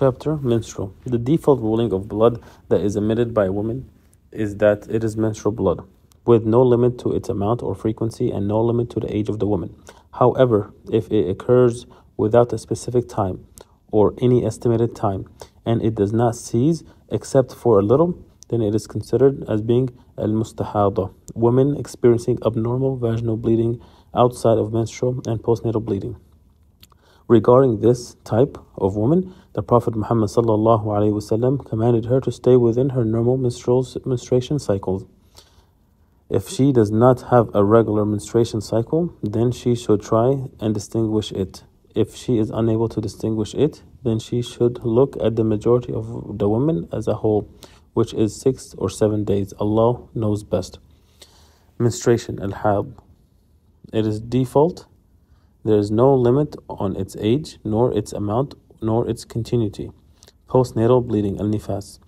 Chapter: Menstrual. The default ruling of blood that is emitted by women is that it is menstrual blood, with no limit to its amount or frequency and no limit to the age of the woman. However, if it occurs without a specific time or any estimated time, and it does not cease except for a little, then it is considered as being al-istihada, women experiencing abnormal vaginal bleeding outside of menstrual and postnatal bleeding. Regarding this type of woman, the Prophet Muhammad ﷺ commanded her to stay within her normal menstruation cycles. If she does not have a regular menstruation cycle, then she should try and distinguish it. If she is unable to distinguish it, then she should look at the majority of the women as a whole, which is 6 or 7 days. Allah knows best. Menstruation, Al-Hab. It is default. There is no limit on its age, nor its amount, nor its continuity. Postnatal bleeding, al-nifas.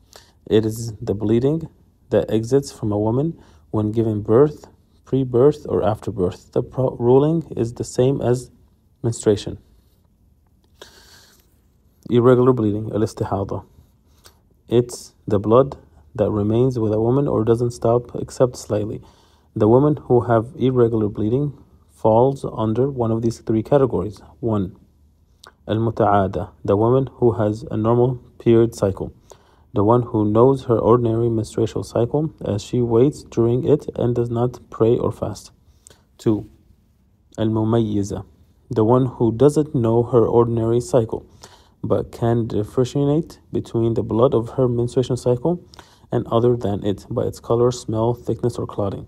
It is the bleeding that exits from a woman when giving birth, pre-birth, or after birth. The ruling is the same as menstruation. Irregular bleeding, al-istihada. It's the blood that remains with a woman or doesn't stop except slightly. The women who have irregular bleeding falls under one of these three categories. 1. Al-Muta'ada, the woman who has a normal period cycle, the one who knows her ordinary menstrual cycle as she waits during it and does not pray or fast. 2. Al-Mumayyiza, the one who doesn't know her ordinary cycle but can differentiate between the blood of her menstruation cycle and other than it by its color, smell, thickness, or clotting.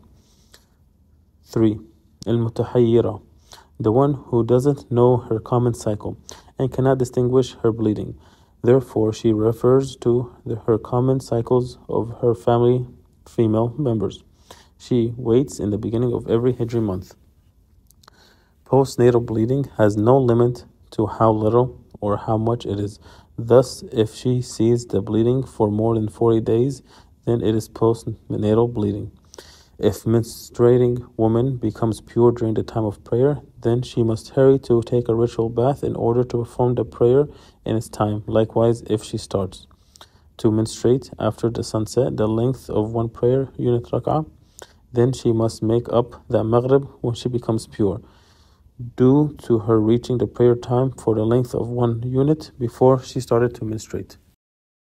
3. El Mutahaira, the one who doesn't know her common cycle and cannot distinguish her bleeding. Therefore, she refers to her common cycles of her family female members. She waits in the beginning of every hijri month. Postnatal bleeding has no limit to how little or how much it is. Thus, if she sees the bleeding for more than 40 days, then it is postnatal bleeding. If menstruating woman becomes pure during the time of prayer, then she must hurry to take a ritual bath in order to perform the prayer in its time. Likewise, if she starts to menstruate after the sunset, the length of one prayer unit, rak'ah, then she must make up the maghrib when she becomes pure, due to her reaching the prayer time for the length of one unit before she started to menstruate.